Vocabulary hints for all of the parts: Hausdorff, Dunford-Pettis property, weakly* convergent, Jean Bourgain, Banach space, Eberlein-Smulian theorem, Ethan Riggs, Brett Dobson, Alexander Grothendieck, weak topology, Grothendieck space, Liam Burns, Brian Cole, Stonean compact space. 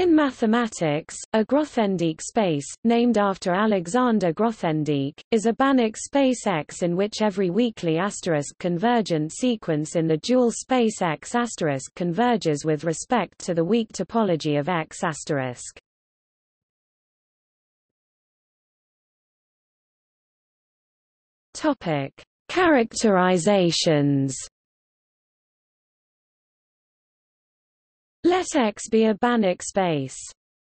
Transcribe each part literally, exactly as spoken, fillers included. In mathematics, a Grothendieck space, named after Alexander Grothendieck, is a Banach space X in which every weakly asterisk convergent sequence in the dual space X asterisk converges with respect to the weak topology of X asterisk. Topic: Characterizations. Let X be a Banach space.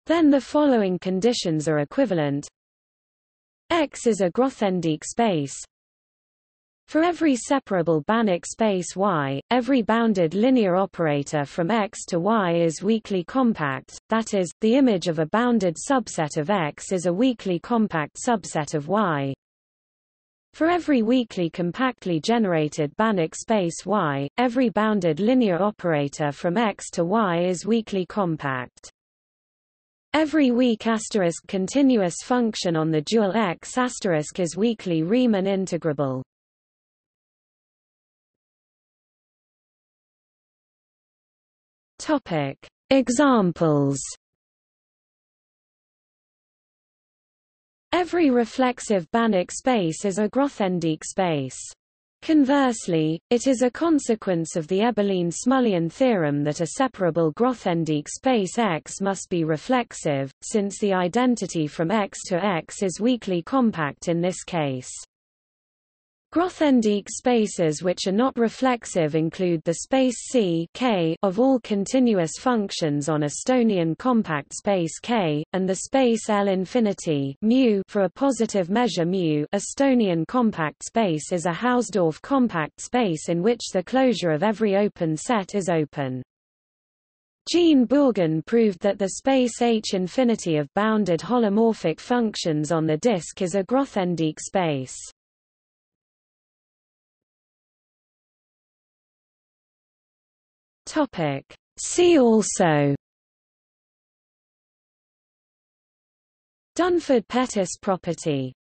Then the following conditions are equivalent. X is a Grothendieck space. For every separable Banach space Y, every bounded linear operator from X to Y is weakly compact, that is, the image of a bounded subset of X is a weakly compact subset of Y. For every weakly compactly generated Banach space Y, every bounded linear operator from X to Y is weakly compact. Every weak asterisk continuous function on the dual X asterisk is weakly Riemann integrable. Topic: Examples. Every reflexive Banach space is a Grothendieck space. Conversely, it is a consequence of the Eberlein-Smulian theorem that a separable Grothendieck space X must be reflexive, since the identity from X to X is weakly compact in this case. Grothendieck spaces which are not reflexive include the space C K of all continuous functions on a Stonean compact space K, and the space L infinity mu for a positive measure mu. A Stonean compact space is a Hausdorff compact space in which the closure of every open set is open. Jean Bourgain proved that the space H infinity of bounded holomorphic functions on the disk is a Grothendieck space. See also: Dunford-Pettis property.